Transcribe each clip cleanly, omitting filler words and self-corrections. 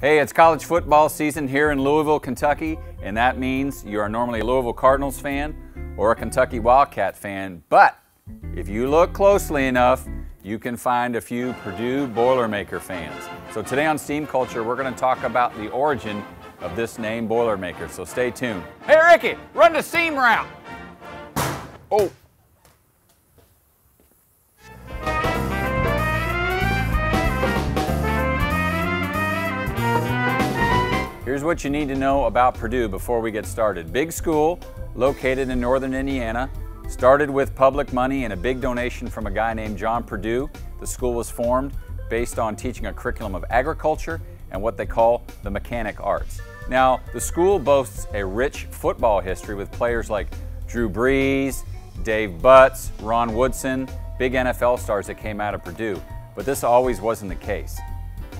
Hey, it's college football season here in Louisville, Kentucky, and that means you are normally a Louisville Cardinals fan or a Kentucky Wildcat fan, but if you look closely enough, you can find a few Purdue Boilermaker fans. So today on Steam Culture, we're going to talk about the origin of this name Boilermaker, so stay tuned. Hey Ricky, run the seam route! Oh! Here's what you need to know about Purdue before we get started. Big school, located in northern Indiana, started with public money and a big donation from a guy named John Purdue. The school was formed based on teaching a curriculum of agriculture and what they call the mechanic arts. Now, the school boasts a rich football history with players like Drew Brees, Dave Butz, Ron Woodson, big NFL stars that came out of Purdue, but this always wasn't the case.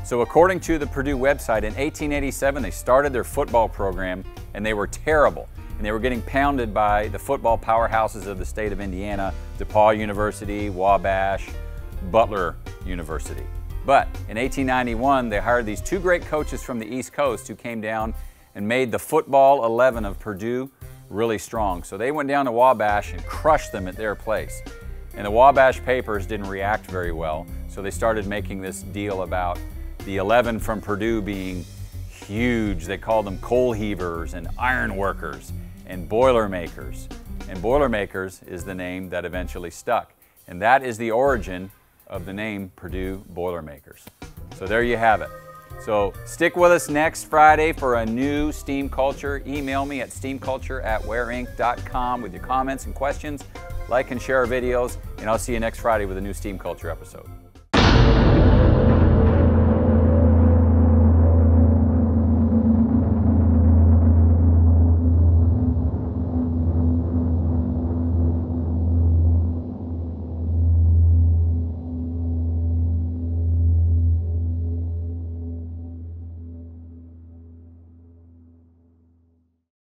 So according to the Purdue website, in 1887 they started their football program and they were terrible. And they were getting pounded by the football powerhouses of the state of Indiana, DePauw University, Wabash, Butler University. But in 1891 they hired these two great coaches from the East Coast who came down and made the football 11 of Purdue really strong. So they went down to Wabash and crushed them at their place. And the Wabash papers didn't react very well, so they started making this deal about the 11 from Purdue being huge. They called them coal heavers and iron workers and Boilermakers. And Boilermakers is the name that eventually stuck. And that is the origin of the name Purdue Boilermakers. So there you have it. So stick with us next Friday for a new Steam Culture. Email me at steamculture@wareinc.com with your comments and questions. Like and share our videos, and I'll see you next Friday with a new Steam Culture episode.